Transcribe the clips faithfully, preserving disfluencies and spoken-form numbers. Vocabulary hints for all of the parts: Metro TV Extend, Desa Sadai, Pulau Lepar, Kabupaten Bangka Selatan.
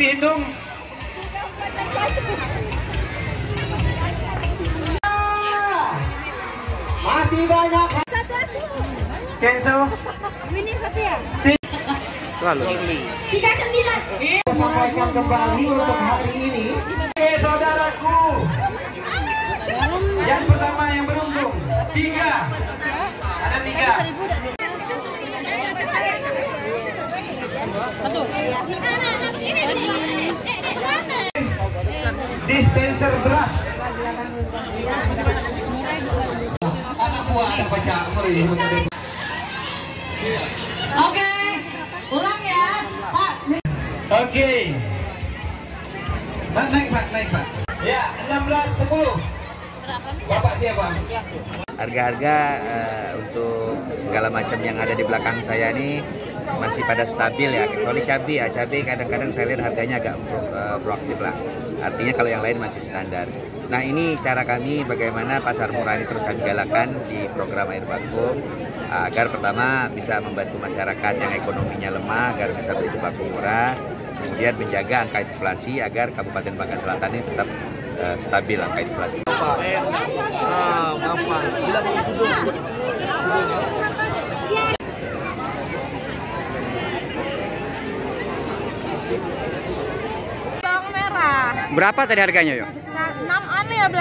dihitung. Masih banyak. Cancel. Ini satu ya. Lalu. Tiga sembilan. Sampaikan kembali untuk hari ini. Eh saudaraku. Yang pertama yang beruntung tiga. Ada tiga. Dispenser beras. Anak buah ada pecah. Oke, ulang ya, Pak. Oke. Pak naik, Pak naik, Pak. Ya, enam belas sepuluh. Bapak siapa? Harga-harga uh, untuk segala macam yang ada di belakang saya ini masih pada stabil ya, kecuali cabai ya. Cabai kadang-kadang saya lihat harganya agak fluktuatif lah. Artinya kalau yang lain masih standar. Nah ini cara kami bagaimana pasar murah ini terus kami galakan di program air baku, uh, agar pertama bisa membantu masyarakat yang ekonominya lemah agar bisa beli sembako murah, kemudian menjaga angka inflasi agar Kabupaten Bangka Selatan ini tetap uh, stabil angka inflasi. Ah, gampang. Bila bawang merah. Berapa tadi harganya, yo? enam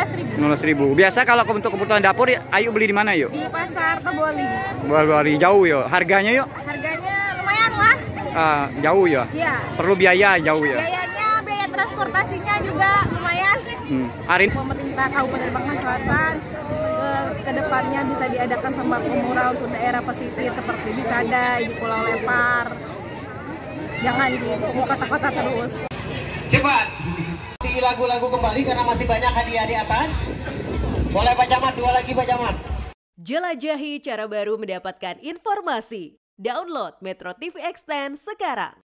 belas ribu. Biasa kalau untuk kebutuhan dapur, ayo beli di mana, yo? Di pasar Teboli. Teboli jauh, yo. Harganya, yo? Harganya lumayan lah. Ah, jauh, yo. Iya. Perlu biaya jauh, yo. Biayanya, biaya transportasinya juga lumayan. Hmm. Arin. Pemerintah Kabupaten Bangka Selatan eh, kedepannya bisa diadakan sembako murah untuk daerah pesisir seperti di Sadai, di Pulau Lepar. Jangan di kota-kota terus. Cepat. Di lagu-lagu kembali karena masih banyak hadiah di atas. Boleh Pak Camat, dua lagi Pak Camat. Jelajahi cara baru mendapatkan informasi. Download Metro T V Extend sekarang.